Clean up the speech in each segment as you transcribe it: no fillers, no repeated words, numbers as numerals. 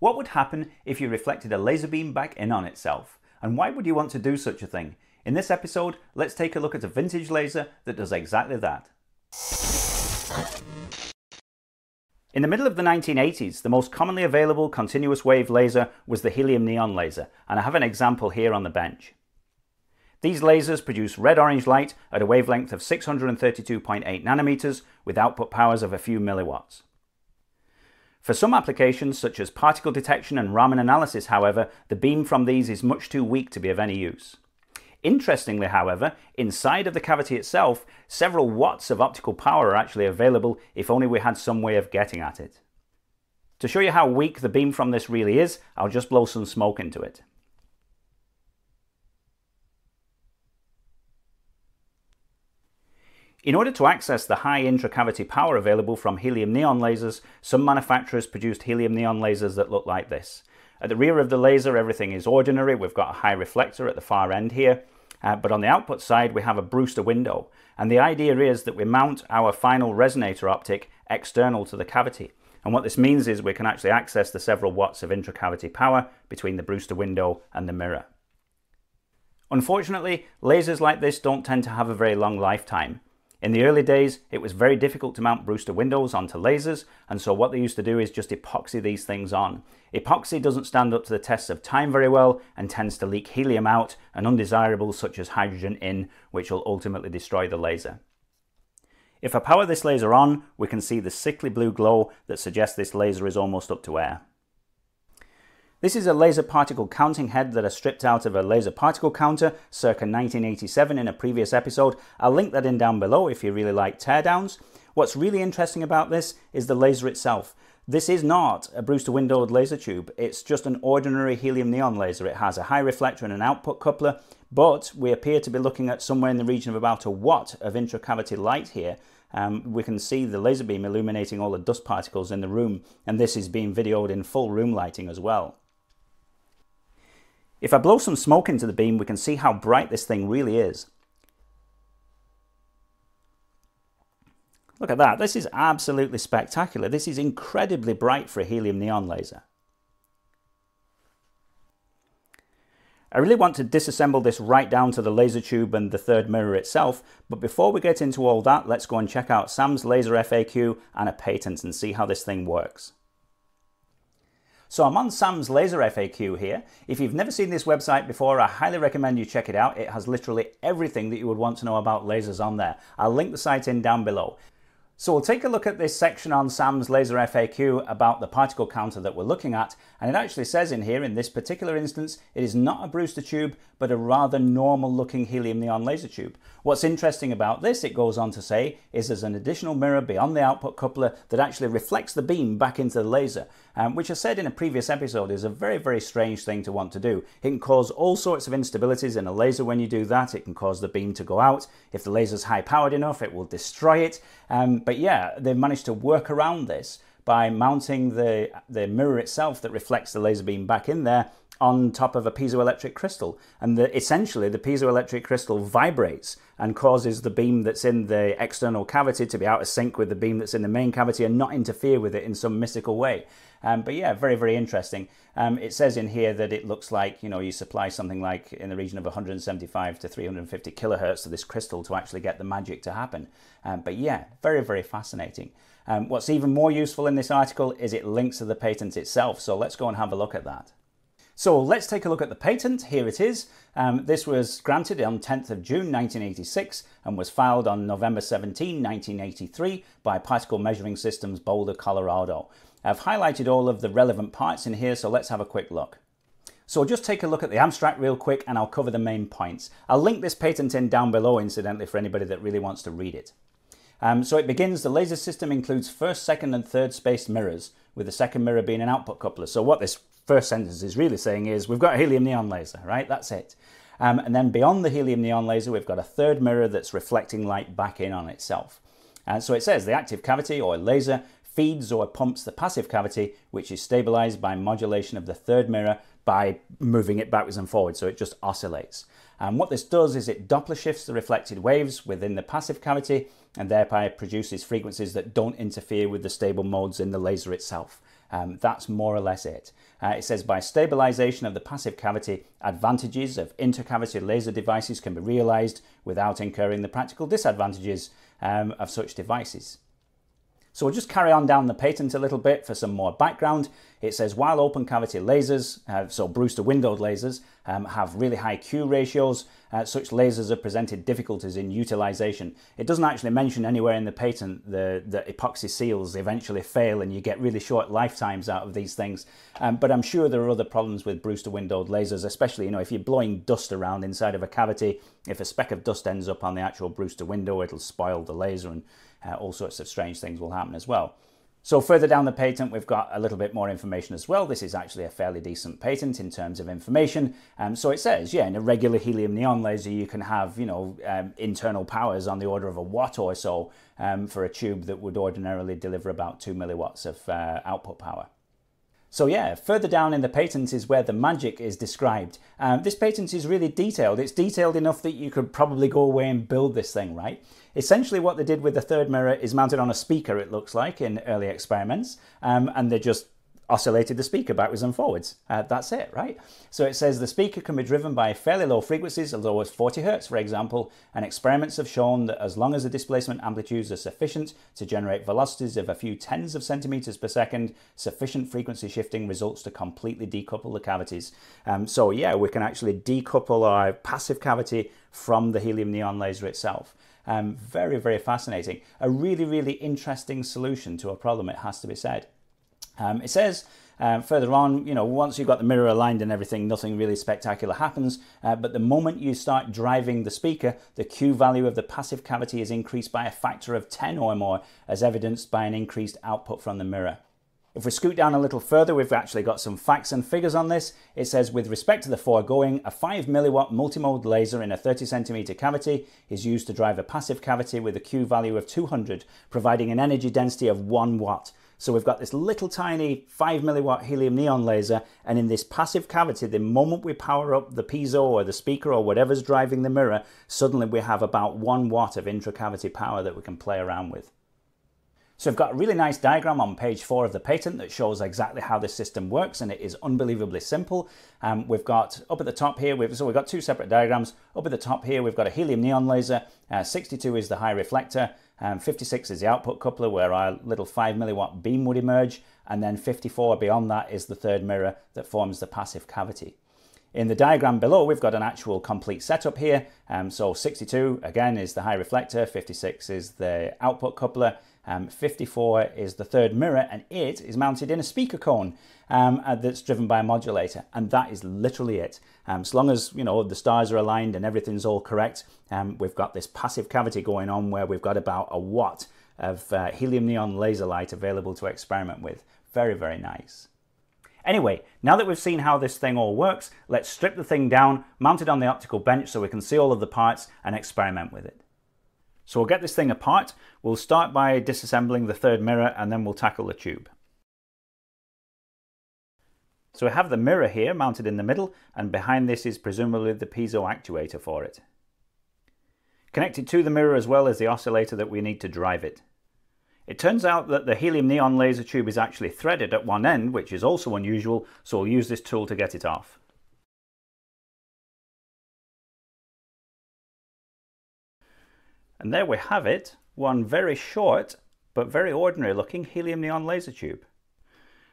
What would happen if you reflected a laser beam back in on itself? And why would you want to do such a thing? In this episode, let's take a look at a vintage laser that does exactly that. In the middle of the 1980s, the most commonly available continuous wave laser was the Helium Neon laser, and I have an example here on the bench. These lasers produce red-orange light at a wavelength of 632.8 nanometers with output powers of a few milliwatts. For some applications, such as particle detection and Raman analysis, however, the beam from these is much too weak to be of any use. Interestingly, however, inside of the cavity itself, several watts of optical power are actually available if only we had some way of getting at it. To show you how weak the beam from this really is, I'll just blow some smoke into it. In order to access the high intracavity power available from helium neon lasers, some manufacturers produced helium neon lasers that look like this. At the rear of the laser, everything is ordinary. We've got a high reflector at the far end here, but on the output side we have a Brewster window, and the idea is that we mount our final resonator optic external to the cavity, and what this means is we can actually access the several watts of intracavity power between the Brewster window and the mirror. Unfortunately, lasers like this don't tend to have a very long lifetime. In the early days, it was very difficult to mount Brewster windows onto lasers, and so what they used to do is just epoxy these things on. Epoxy doesn't stand up to the tests of time very well and tends to leak helium out and undesirables such as hydrogen in, which will ultimately destroy the laser. If I power this laser on, we can see the sickly blue glow that suggests this laser is almost up to air. This is a laser particle counting head that I stripped out of a laser particle counter circa 1987 in a previous episode. I'll link that in down below if you really like teardowns. What's really interesting about this is the laser itself. This is not a Brewster windowed laser tube, it's just an ordinary helium neon laser. It has a high reflector and an output coupler, but we appear to be looking at somewhere in the region of about a watt of intracavity light here. We can see the laser beam illuminating all the dust particles in the room, and this is being videoed in full room lighting as well. If I blow some smoke into the beam, we can see how bright this thing really is. Look at that, this is absolutely spectacular. This is incredibly bright for a helium neon laser. I really want to disassemble this right down to the laser tube and the third mirror itself, but before we get into all that, let's go and check out Sam's Laser FAQ and a patent and see how this thing works. So I'm on Sam's Laser FAQ here. If you've never seen this website before, I highly recommend you check it out. It has literally everything that you would want to know about lasers on there. I'll link the site in down below. So we'll take a look at this section on Sam's Laser FAQ about the particle counter that we're looking at, and it actually says in here, in this particular instance, it is not a Brewster tube, but a rather normal looking helium neon laser tube. What's interesting about this, it goes on to say, is there's an additional mirror beyond the output coupler that actually reflects the beam back into the laser, which I said in a previous episode is a very, very strange thing to want to do. It can cause all sorts of instabilities in a laser when you do that. It can cause the beam to go out. If the laser's high powered enough, it will destroy it. But yeah, they've managed to work around this by mounting the mirror itself that reflects the laser beam back in there on top of a piezoelectric crystal, and essentially the piezoelectric crystal vibrates and causes the beam that's in the external cavity to be out of sync with the beam that's in the main cavity and not interfere with it in some mystical way. But yeah, very, very interesting. It says in here that it looks like, you know, you supply something like in the region of 175 to 350 kilohertz to this crystal to actually get the magic to happen. But yeah, very, very fascinating. What's even more useful in this article is it links to the patent itself. So let's go and have a look at that. So let's take a look at the patent. Here it is. This was granted on 10th of June 1986 and was filed on November 17, 1983 by Particle Measuring Systems, Boulder, Colorado. I've highlighted all of the relevant parts in here, so let's have a quick look. So just take a look at the abstract real quick and I'll cover the main points. I'll link this patent in down below, incidentally, for anybody that really wants to read it. So it begins, the laser system includes first, second and third spaced mirrors, with the second mirror being an output coupler. So what this first sentence is really saying is we've got a helium neon laser, right? That's it. And then beyond the helium neon laser, we've got a third mirror that's reflecting light back in on itself. And so it says the active cavity or laser feeds or pumps the passive cavity, which is stabilized by modulation of the third mirror by moving it backwards and forwards, so it just oscillates. And what this does is it Doppler shifts the reflected waves within the passive cavity and thereby produces frequencies that don't interfere with the stable modes in the laser itself. That's more or less it. It says by stabilization of the passive cavity, advantages of intercavity laser devices can be realized without incurring the practical disadvantages of such devices. So we'll just carry on down the patent a little bit for some more background. It says while open cavity lasers, so Brewster windowed lasers, have really high Q ratios, such lasers have presented difficulties in utilization. It doesn't actually mention anywhere in the patent the epoxy seals eventually fail and you get really short lifetimes out of these things. But I'm sure there are other problems with Brewster windowed lasers, especially if you're blowing dust around inside of a cavity. If a speck of dust ends up on the actual Brewster window, it'll spoil the laser and all sorts of strange things will happen as well. So further down the patent, we've got a little bit more information as well. This is actually a fairly decent patent in terms of information. So it says, yeah, in a regular helium neon laser, you can have, internal powers on the order of a watt or so for a tube that would ordinarily deliver about 2 milliwatts of output power. So yeah, further down in the patent is where the magic is described. This patent is really detailed. It's detailed enough that you could probably go away and build this thing, right? Essentially what they did with the third mirror is mounted on a speaker, it looks like, in early experiments, and they just oscillated the speaker backwards and forwards. That's it, right? So it says the speaker can be driven by fairly low frequencies, as low as 40 Hz, for example, and experiments have shown that as long as the displacement amplitudes are sufficient to generate velocities of a few tens of centimeters per second, sufficient frequency shifting results to completely decouple the cavities. So yeah, we can actually decouple our passive cavity from the helium neon laser itself. Very, very fascinating. A really, really interesting solution to a problem, it has to be said. It says further on, once you've got the mirror aligned and everything, nothing really spectacular happens. But the moment you start driving the speaker, the Q value of the passive cavity is increased by a factor of 10 or more, as evidenced by an increased output from the mirror. If we scoot down a little further, we've actually got some facts and figures on this. It says, with respect to the foregoing, a 5 milliwatt multimode laser in a 30 centimeter cavity is used to drive a passive cavity with a Q value of 200, providing an energy density of 1 watt. So we've got this little tiny 5 milliwatt helium neon laser, and in this passive cavity, the moment we power up the piezo or the speaker or whatever's driving the mirror, suddenly we have about 1 watt of intracavity power that we can play around with. So we've got a really nice diagram on page 4 of the patent that shows exactly how this system works, and it is unbelievably simple. We've got up at the top here, we've got two separate diagrams. Up at the top here, we've got a helium neon laser, 62 is the high reflector, 56 is the output coupler where our little 5 milliwatt beam would emerge, and then 54 beyond that is the third mirror that forms the passive cavity. In the diagram below, we've got an actual complete setup here. So 62 again is the high reflector, 56 is the output coupler, 54 is the third mirror, and it is mounted in a speaker cone that's driven by a modulator, and that is literally it. So long as the stars are aligned and everything's all correct, we've got this passive cavity going on where we've got about 1 watt of helium neon laser light available to experiment with. Very, very nice. Anyway, now that we've seen how this thing all works, let's strip the thing down, mount it on the optical bench so we can see all of the parts and experiment with it. So we'll get this thing apart. We'll start by disassembling the third mirror and then we'll tackle the tube. So we have the mirror here mounted in the middle, and behind this is presumably the piezo actuator for it. Connected to the mirror as well as the oscillator that we need to drive it. It turns out that the helium neon laser tube is actually threaded at one end, which is also unusual, so we'll use this tool to get it off. And there we have it, one very short but very ordinary looking helium neon laser tube.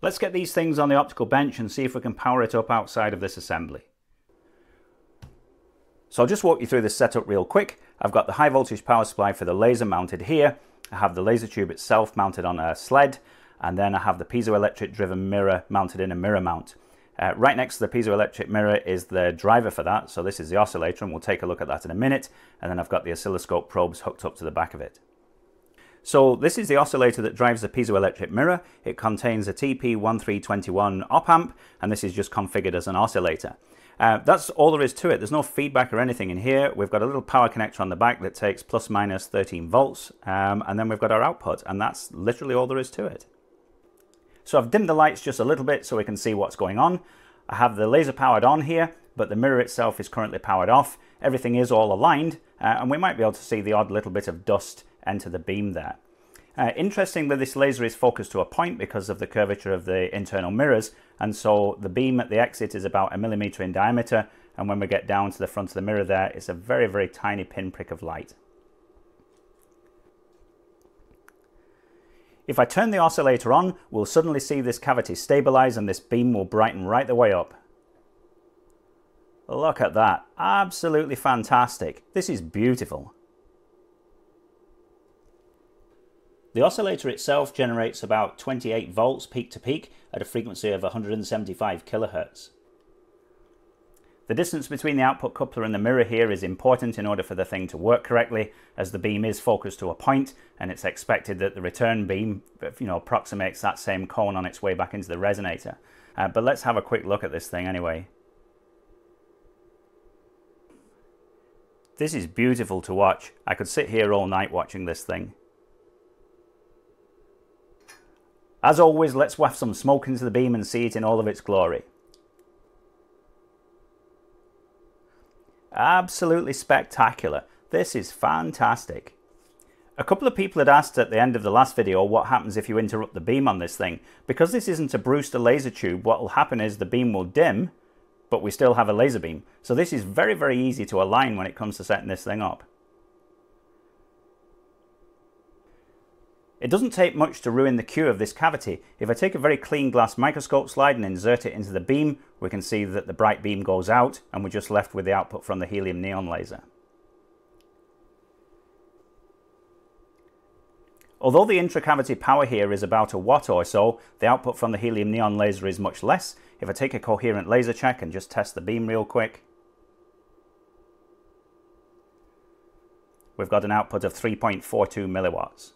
Let's get these things on the optical bench and see if we can power it up outside of this assembly. So I'll just walk you through this setup real quick. I've got the high voltage power supply for the laser mounted here. I have the laser tube itself mounted on a sled, and then I have the piezoelectric driven mirror mounted in a mirror mount. Right next to the piezoelectric mirror is the driver for that, so this is the oscillator, and we'll take a look at that in a minute. And then I've got the oscilloscope probes hooked up to the back of it. So this is the oscillator that drives the piezoelectric mirror. It contains a TP1321 op-amp, and this is just configured as an oscillator. That's all there is to it. There's no feedback or anything in here. We've got a little power connector on the back that takes plus minus 13 volts, and then we've got our output, and that's literally all there is to it. So I've dimmed the lights just a little bit so we can see what's going on. I have the laser powered on here, but the mirror itself is currently powered off. Everything is all aligned, and we might be able to see the odd little bit of dust enter the beam there. Interestingly, this laser is focused to a point because of the curvature of the internal mirrors, and so the beam at the exit is about 1 millimeter in diameter, and when we get down to the front of the mirror there, it's a very, very tiny pinprick of light. If I turn the oscillator on, we'll suddenly see this cavity stabilize and this beam will brighten right the way up. Look at that, absolutely fantastic. This is beautiful. The oscillator itself generates about 28 volts peak to peak at a frequency of 175 kilohertz. The distance between the output coupler and the mirror here is important in order for the thing to work correctly, as the beam is focused to a point and it's expected that the return beam, you know, approximates that same cone on its way back into the resonator. But let's have a quick look at this thing anyway. This is beautiful to watch. I could sit here all night watching this thing. As always, let's waft some smoke into the beam and see it in all of its glory. Absolutely spectacular. This is fantastic. A couple of people had asked at the end of the last video what happens if you interrupt the beam on this thing. Because this isn't a Brewster laser tube, what will happen is the beam will dim, but we still have a laser beam. So this is very, very easy to align when it comes to setting this thing up. It doesn't take much to ruin the cue of this cavity. If I take a very clean glass microscope slide and insert it into the beam, we can see that the bright beam goes out and we're just left with the output from the Helium Neon laser. Although the intracavity power here is about a watt or so, the output from the Helium Neon laser is much less. If I take a coherent laser check and just test the beam real quick, we've got an output of 3.42 milliwatts.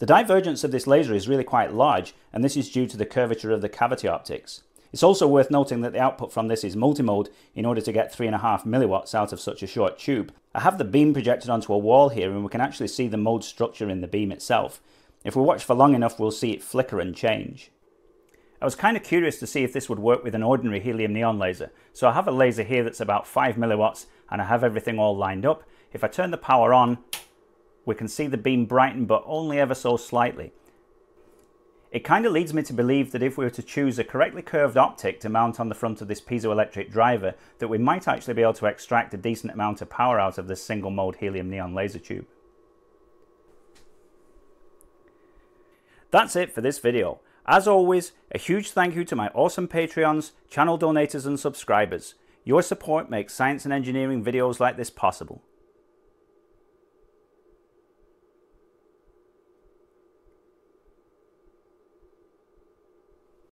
The divergence of this laser is really quite large, and this is due to the curvature of the cavity optics. It's also worth noting that the output from this is multimode in order to get 3.5 milliwatts out of such a short tube. I have the beam projected onto a wall here and we can actually see the mode structure in the beam itself. If we watch for long enough, we'll see it flicker and change. I was kind of curious to see if this would work with an ordinary Helium Neon laser, so I have a laser here that's about 5 milliwatts and I have everything all lined up. If I turn the power on, we can see the beam brighten, but only ever so slightly. It kind of leads me to believe that if we were to choose a correctly curved optic to mount on the front of this piezoelectric driver, that we might actually be able to extract a decent amount of power out of this single mode Helium Neon laser tube. That's it for this video. As always, a huge thank you to my awesome Patreons, channel donators and subscribers. Your support makes science and engineering videos like this possible.